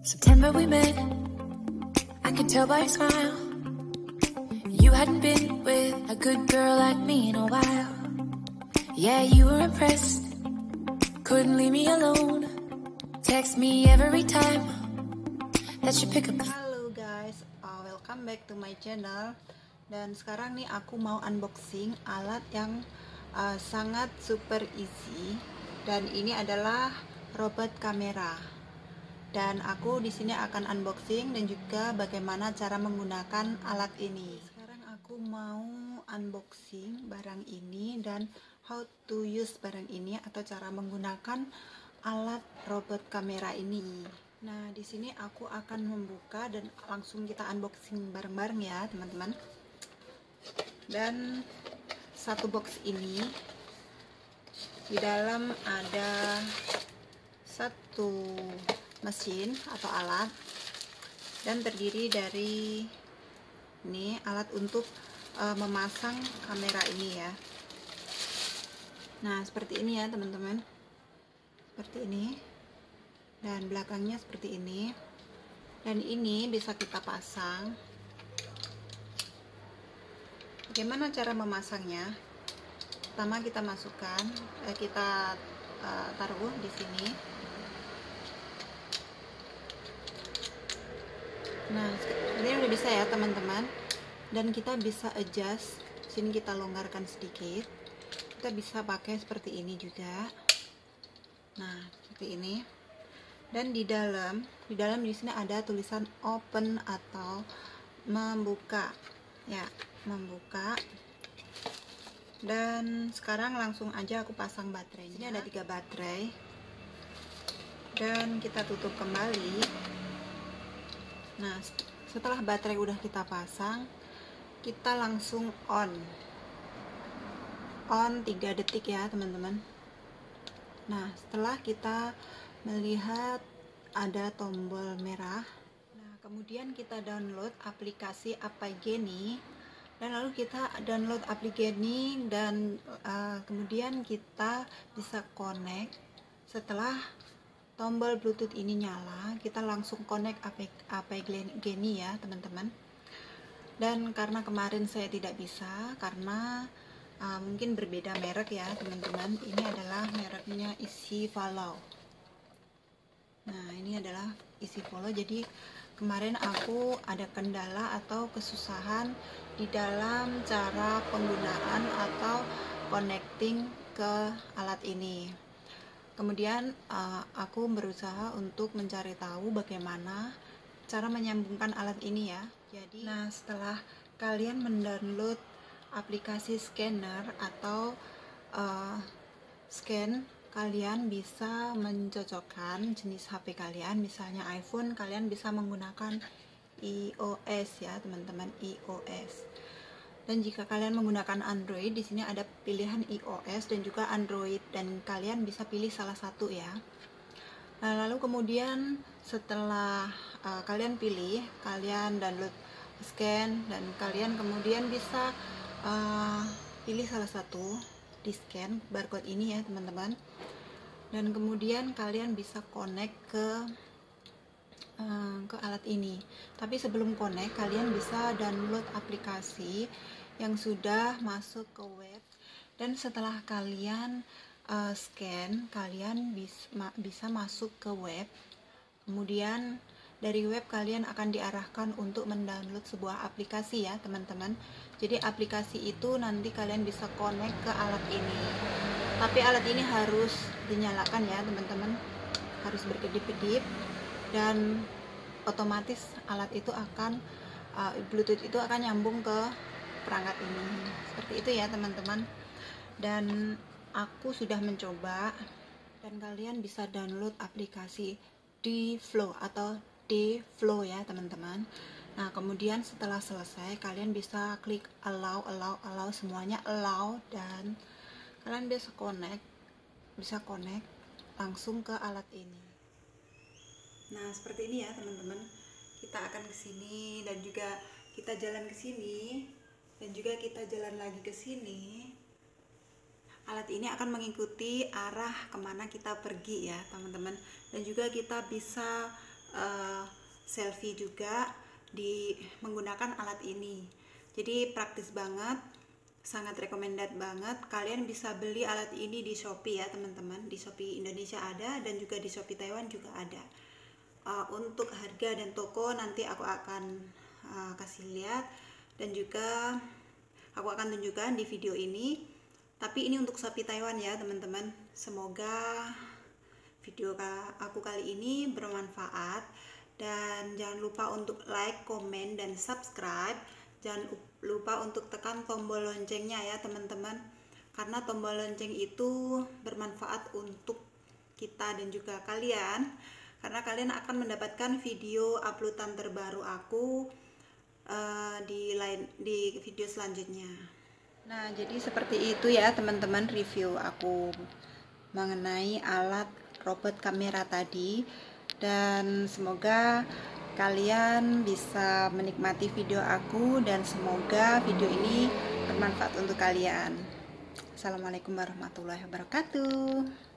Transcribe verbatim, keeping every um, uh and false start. September we met, I could tell by your smile, you hadn't been with a good girl like me in a while. Yeah, you were impressed, couldn't leave me alone. Text me every time that you pick up. Halo guys, uh, welcome back to my channel. Dan sekarang nih aku mau unboxing alat yang uh, sangat super easy. Dan ini adalah robot kamera. Dan aku di sini akan unboxing dan juga bagaimana cara menggunakan alat ini. Sekarang aku mau unboxing barang ini dan how to use barang ini atau cara menggunakan alat robot kamera ini. Nah, di sini aku akan membuka dan langsung kita unboxing bareng-bareng ya, teman-teman. Dan satu box ini di dalam ada satu mesin atau alat dan terdiri dari ini alat untuk e, memasang kamera ini ya. Nah, seperti ini ya, teman-teman. Seperti ini. Dan belakangnya seperti ini, dan ini bisa kita pasang. Bagaimana cara memasangnya? Pertama kita masukkan, eh, kita eh, taruh di sini. Nah, ini udah bisa ya teman-teman, dan kita bisa adjust. Sini kita longgarkan sedikit, kita bisa pakai seperti ini juga. Nah, seperti ini. Dan di dalam, di dalam di sini ada tulisan open atau membuka ya, membuka. Dan sekarang langsung aja aku pasang baterainya. Ini ada tiga baterai dan kita tutup kembali. Nah, setelah baterai udah kita pasang, kita langsung on on tiga detik ya teman-teman. Nah, setelah kita melihat ada tombol merah, nah kemudian kita download aplikasi Apai Genie, dan lalu kita download aplikasi Genie dan uh, kemudian kita bisa connect. Setelah tombol Bluetooth ini nyala, kita langsung connect Apai Genie ya teman-teman. Dan karena kemarin saya tidak bisa karena uh, mungkin berbeda merek ya teman-teman. Ini adalah mereknya Isi Falow. Nah, ini adalah Isi Falow. Jadi kemarin aku ada kendala atau kesusahan di dalam cara penggunaan atau connecting ke alat ini. Kemudian uh, aku berusaha untuk mencari tahu bagaimana cara menyambungkan alat ini ya. Jadi, nah setelah kalian mendownload aplikasi scanner atau uh, scan, kalian bisa mencocokkan jenis H P kalian. Misalnya iPhone, kalian bisa menggunakan iOS ya teman-teman, iOS. Dan jika kalian menggunakan Android, di sini ada pilihan iOS dan juga Android, dan kalian bisa pilih salah satu ya. Nah, lalu kemudian setelah uh, kalian pilih, kalian download scan, dan kalian kemudian bisa uh, pilih salah satu, di scan barcode ini ya teman-teman. Dan kemudian kalian bisa connect ke uh, ke alat ini. Tapi sebelum connect, kalian bisa download aplikasi yang sudah masuk ke web. Dan setelah kalian uh, scan, kalian bis, ma, bisa masuk ke web. Kemudian dari web kalian akan diarahkan untuk mendownload sebuah aplikasi ya teman-teman. Jadi aplikasi itu nanti kalian bisa connect ke alat ini. Tapi alat ini harus dinyalakan ya teman-teman, harus berkedip-kedip, dan otomatis alat itu akan uh, Bluetooth itu akan nyambung ke perangkat ini. Seperti itu ya teman-teman. Dan aku sudah mencoba, dan kalian bisa download aplikasi D-Flow atau D-Flow ya teman-teman. Nah, kemudian setelah selesai kalian bisa klik allow, allow, allow, semuanya allow, dan kalian bisa connect, bisa connect langsung ke alat ini. Nah, seperti ini ya teman-teman. Kita akan ke sini dan juga kita jalan ke sini dan juga kita jalan lagi ke sini. Alat ini akan mengikuti arah kemana kita pergi ya teman-teman. Dan juga kita bisa uh, selfie juga di menggunakan alat ini. Jadi praktis banget, sangat recommended banget. Kalian bisa beli alat ini di Shopee ya teman-teman, di Shopee Indonesia ada dan juga di Shopee Taiwan juga ada. Uh, untuk harga dan toko nanti aku akan uh, kasih lihat dan juga aku akan tunjukkan di video ini. Tapi ini untuk Shopee Taiwan ya teman-teman. Semoga video aku kali ini bermanfaat dan jangan lupa untuk like, komen, dan subscribe. Jangan lupa untuk tekan tombol loncengnya ya teman-teman, karena tombol lonceng itu bermanfaat untuk kita dan juga kalian, karena kalian akan mendapatkan video uploadan terbaru aku uh, di lain di video selanjutnya. Nah, jadi seperti itu ya teman-teman review aku mengenai alat robot kamera tadi, dan semoga kalian bisa menikmati video aku dan semoga video ini bermanfaat untuk kalian. Assalamualaikum warahmatullahi wabarakatuh.